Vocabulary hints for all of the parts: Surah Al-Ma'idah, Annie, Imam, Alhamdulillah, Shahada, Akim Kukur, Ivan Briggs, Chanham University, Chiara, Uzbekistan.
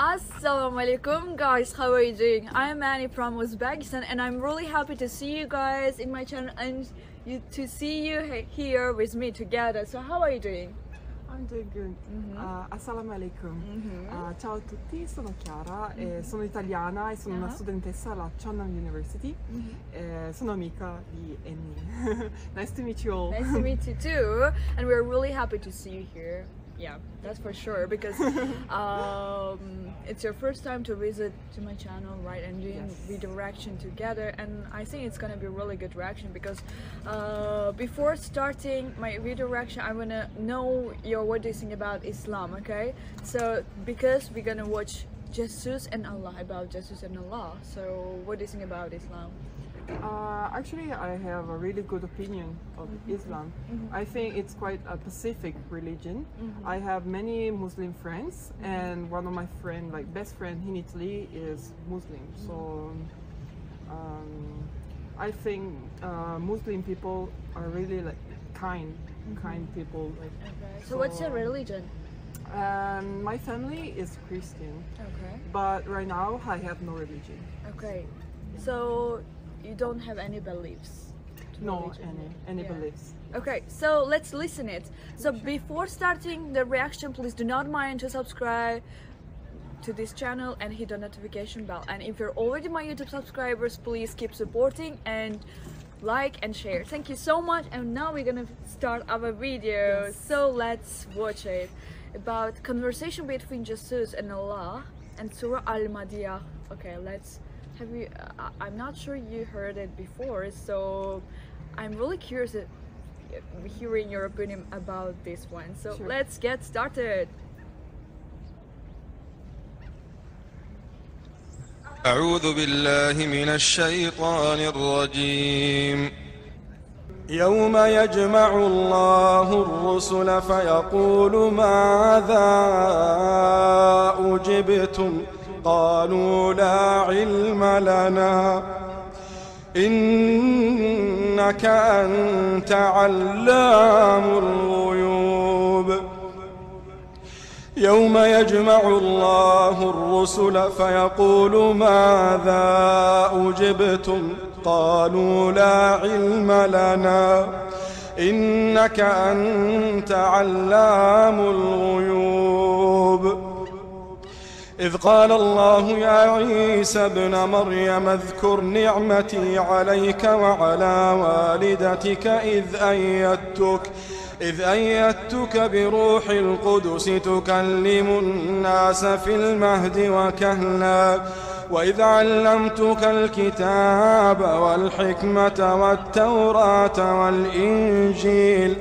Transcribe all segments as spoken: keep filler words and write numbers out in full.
Assalamu alaikum guys, how are you doing? I'm Annie from Uzbekistan and I'm really happy to see you guys in my channel and you, to see you here with me together. So how are you doing? I'm doing good. Mm-hmm. uh, Assalamu alaikum. Mm-hmm. uh, Ciao a tutti, sono Chiara, mm-hmm. eh, sono italiana e sono uh-huh. una studentessa alla Chanham University. Mm-hmm. eh, sono amica di Annie. Nice to meet you all. Nice to meet you too. And we're really happy to see you here. Yeah, that's for sure, because um, it's your first time to visit to my channel, right? And doing yes. redirection together, and I think it's gonna be really good reaction because uh, before starting my redirection, I wanna know your what do you think about Islam, okay? So because we're gonna watch Jesus and Allah about Jesus and Allah. So what do you think about Islam? Uh, actually, I have a really good opinion of mm-hmm. Islam. Mm-hmm. I think it's quite a Pacific religion. Mm-hmm. I have many Muslim friends, mm-hmm. and one of my friend, like best friend in Italy, is Muslim. Mm-hmm. So um, I think uh, Muslim people are really like kind, mm-hmm. kind people. Like, okay. so, so what's your religion? Um, my family is Christian. Okay. But right now, I have no religion. Okay. So. You don't have any beliefs? No, any, any yeah. beliefs. Okay, so let's listen it. So sure. before starting the reaction, please do not mind to subscribe to this channel and hit the notification bell. And if you're already my YouTube subscribers, please keep supporting and like and share. Thank you so much. And now we're gonna start our video. Yes. So let's watch it. About conversation between Jesus and Allah and Surah Al-Ma'idah. Okay, let's... Have you, uh, I'm not sure you heard it before, so I'm really curious at hearing your opinion about this one. So sure. let's get started. أعوذ بالله من الشيطان الرجيم. يوم يجمع الله الرسل فيقول ماذا أجبتم قالوا لا علم لنا إنك أنت علام الغيوب يوم يجمع الله الرسل فيقول ماذا أجبتم قالوا لا علم لنا إنك أنت علام الغيوب إذ قال الله يا عيسى ابن مريم اذكر نعمتي عليك وعلى والدتك إذ أيدتك, إذ أيدتك بروح القدس تكلم الناس في المهد وكهلا وإذ علمتك الكتاب والحكمة والتوراة والإنجيل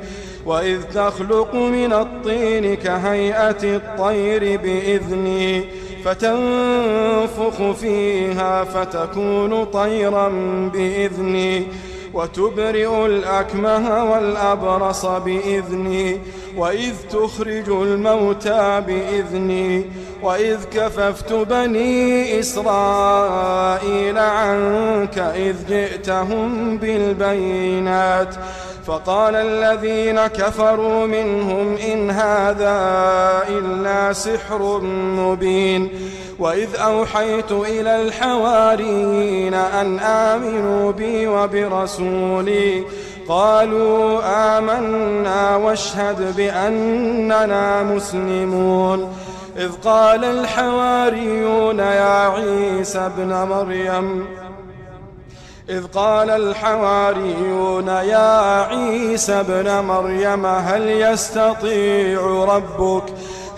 وإذ تخلق من الطين كهيئة الطير بإذني فتنفخ فيها فتكون طيرا بإذني وتبرئ الأكمه والأبرص بإذني وإذ تخرج الموتى بإذني وإذ كففت بني إسرائيل عنك إذ جئتهم بالبينات فقال الذين كفروا منهم إن هذا إلا سحر مبين وإذ أوحيت إلى الحواريين أن آمنوا بي وبرسولي قالوا آمنا واشهد بأننا مسلمون إذ قال الحواريون يا عيسى ابن مريم إذ قال الحواريون يا عيسى ابن مريم هل يستطيع ربك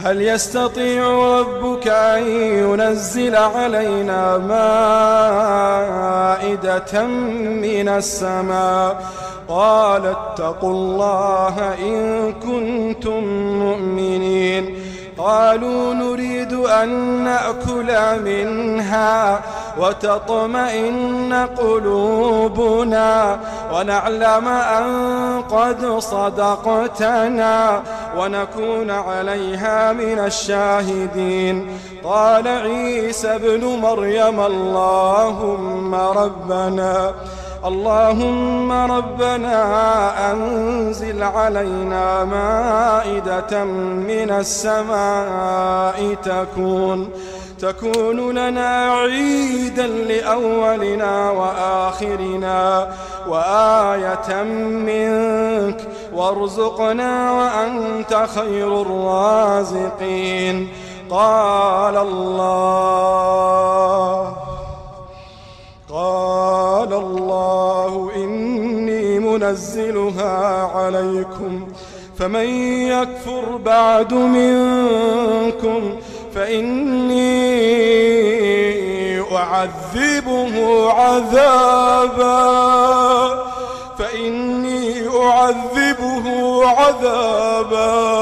هل يستطيع ربك أن ينزل علينا مائدة من السماء قال اتقوا الله إن كنتم مؤمنين قالوا نريد أن نأكل منها وتطمئن قلوبنا ونعلم أن قد صدقتنا ونكون عليها من الشاهدين قال عيسى ابن مريم اللهم ربنا اللهم ربنا أنزل علينا مائدة من السماء تكون تكون لنا عيدا لأولنا وآخرنا وآية منك وارزقنا وأنت خير الرازقين. قال الله قال الله إني منزلها عليكم فمن يكفر بعد منكم فإني أعذبه عذابا فإني أعذبه عذابا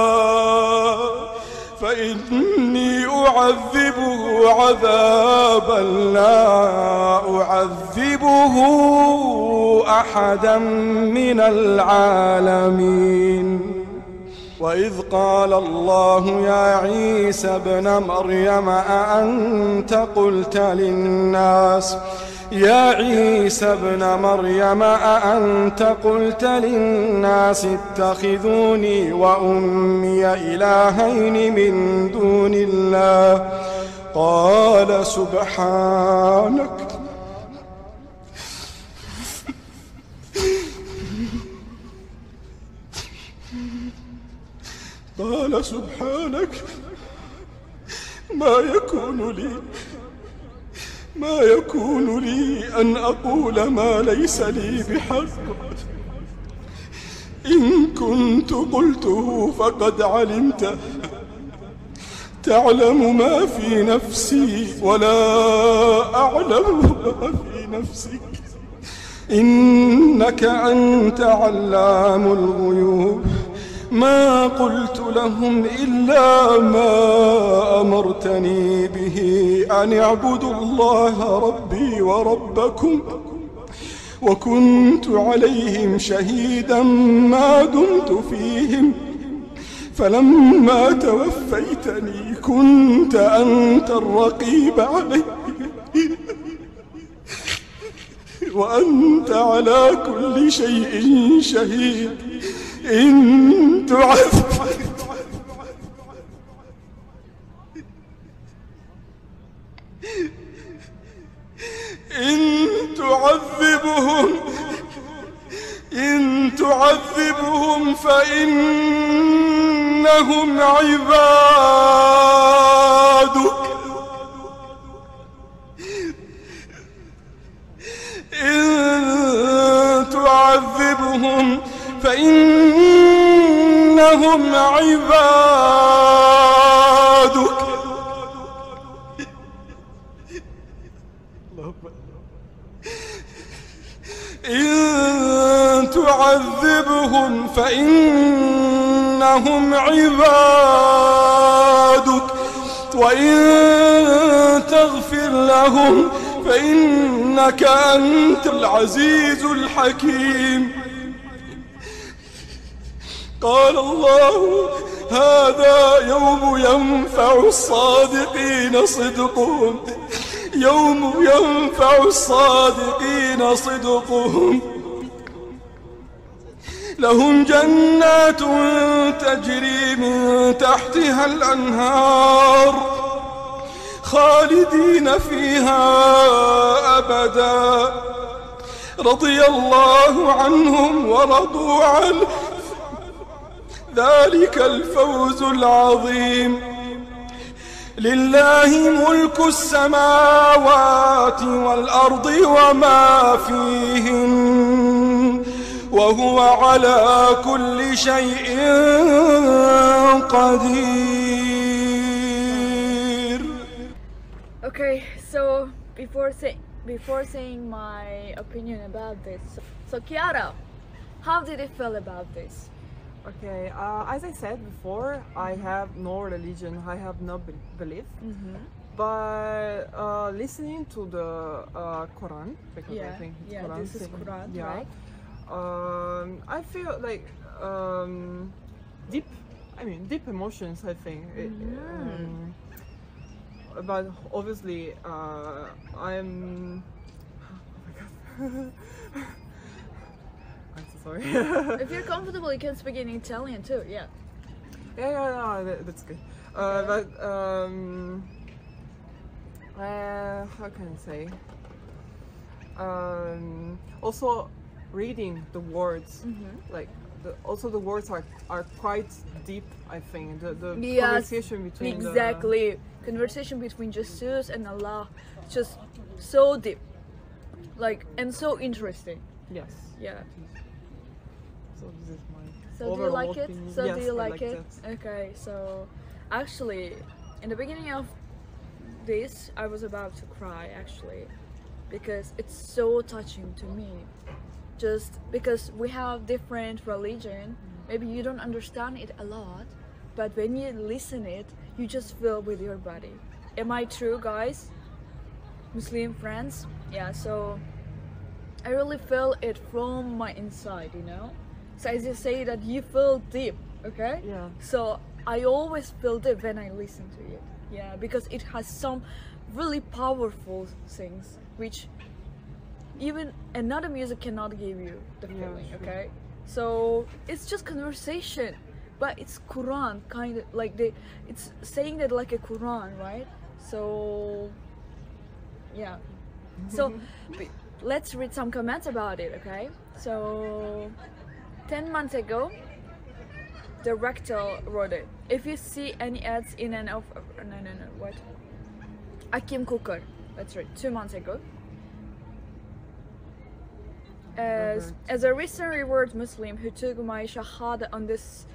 فإني أعذبه عذابا لا أعذبه أحدا من العالمين. وإذ قال الله يا عيسى ابن مريم أأنت قلت للناس يا عيسى ابن مريم أأنت قلت للناس اتخذوني وأمي إلهين من دون الله قال سبحانك قال سبحانك ما يكون لي ما يكون لي أن أقول ما ليس لي بحق إن كنت قلته فقد علمته تعلم ما في نفسي ولا أعلم ما في نفسك إنك أنت علام الغيوب. ما قلت لهم إلا ما أمرتني به أن اعبدوا الله ربي وربكم وكنت عليهم شهيدا ما دمت فيهم فلما توفيتني كنت أنت الرقيب عليهم وأنت على كل شيء شهيد. إن تعذب إن تعذبهم إن تعذبهم فإنهم عبادك إن تعذبهم فإنهم عبادك. إن تعذبهم فإنهم عبادك وإن تغفر لهم فإنك أنت العزيز الحكيم. قال الله هذا يوم ينفع الصادقين صدقهم يوم ينفع الصادقين صدقهم لهم جنات تجري من تحتها الأنهار خالدين فيها أبدا رضي الله عنهم ورضوا عنه ذلك الفوز العظيم. لله ملك السماوات والأرض وما فيهن وهو على كل شيء قدير. Okay, so before say, before saying my opinion about this, so Chiara, how did it feel about this? Okay, uh, as I said before, I have no religion, I have no be belief, mm-hmm. but uh, listening to the uh, Quran, because yeah, I think it's yeah, Quran, this is Quran, yeah, right? Um, I feel like um, deep, I mean deep emotions, I think, it, mm. um, but obviously uh, I'm, oh my God. Sorry. If you're comfortable, you can speak in Italian too. Yeah. Yeah, yeah, no, that, that's good. Uh, yeah. But um, I can say. Um, also, reading the words, mm-hmm. like the, also the words are are quite deep. I think the, the yes, conversation between exactly the, conversation between Jesus and Allah, just so deep, like and so interesting. Yes. Yeah. So this is my. So do you like it? Opinion. So yes, do you like, like it? That. Okay. So actually, in the beginning of this, I was about to cry actually, because it's so touching to me. Just because we have different religion, maybe you don't understand it a lot, but when you listen it, you just feel with your body. Am I true, guys? Muslim friends? Yeah, so I really feel it from my inside, you know? So as you say that you feel deep, okay? Yeah. So I always feel deep when I listen to it. Yeah, because it has some really powerful things which even another music cannot give you the feeling, yeah, sure. Okay? So it's just conversation, but it's Quran kind of like they it's saying that like a Quran, right? So yeah. So let's read some comments about it, okay? So ten months ago the rectal wrote it. If you see any ads in and of no no no what? Akim Kukur, that's right, two months ago. As, as a recent reward Muslim who took my Shahada on this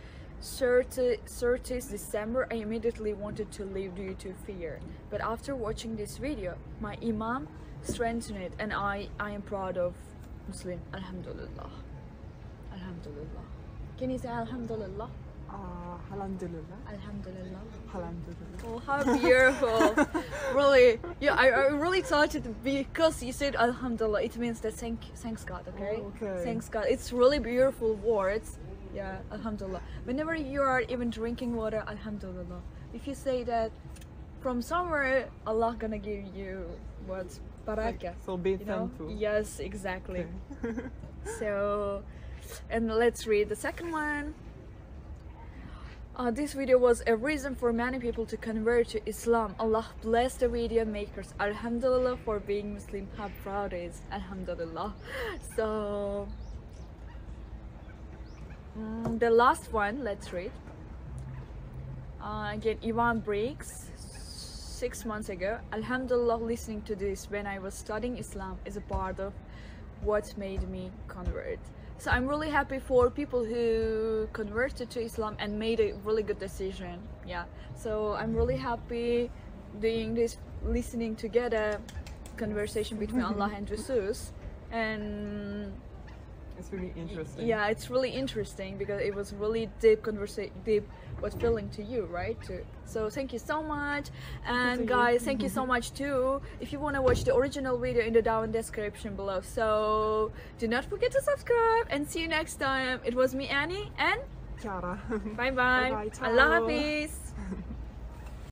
thirtieth December, I immediately wanted to leave due to fear. But after watching this video, my Imam strengthened it and I, I am proud of Muslim. Alhamdulillah. Alhamdulillah. Can you say Alhamdulillah? Uh, Alhamdulillah. Alhamdulillah. Alhamdulillah. Oh, how beautiful. Really, yeah, I, I really thought it because you said Alhamdulillah, it means that thank, thanks God, okay? Oh, okay? Thanks God. It's really beautiful words. Yeah, Alhamdulillah. Whenever you are even drinking water, Alhamdulillah. If you say that from somewhere, Allah gonna give you what? Barakah. Like, so be thankful. Know? Yes, exactly. Okay. So, and let's read the second one. Uh, this video was a reason for many people to convert to Islam. Allah bless the video makers. Alhamdulillah for being Muslim. How proud is Alhamdulillah. So um, the last one, let's read. Uh, again, Ivan Briggs, six months ago. Alhamdulillah, listening to this when I was studying Islam is a part of what made me convert. So I'm really happy for people who converted to Islam and made a really good decision. Yeah, so I'm really happy doing this, listening together, conversation between Allah and Jesus. And it's really interesting. Yeah, it's really interesting because it was really deep conversation, deep what feeling to you, right? Too. So thank you so much, and guys, thank you so much too. If you want to watch the original video in the down description below, so do not forget to subscribe and see you next time. It was me, Annie, and Chiara. Bye bye. Bye bye. Allah Hafiz.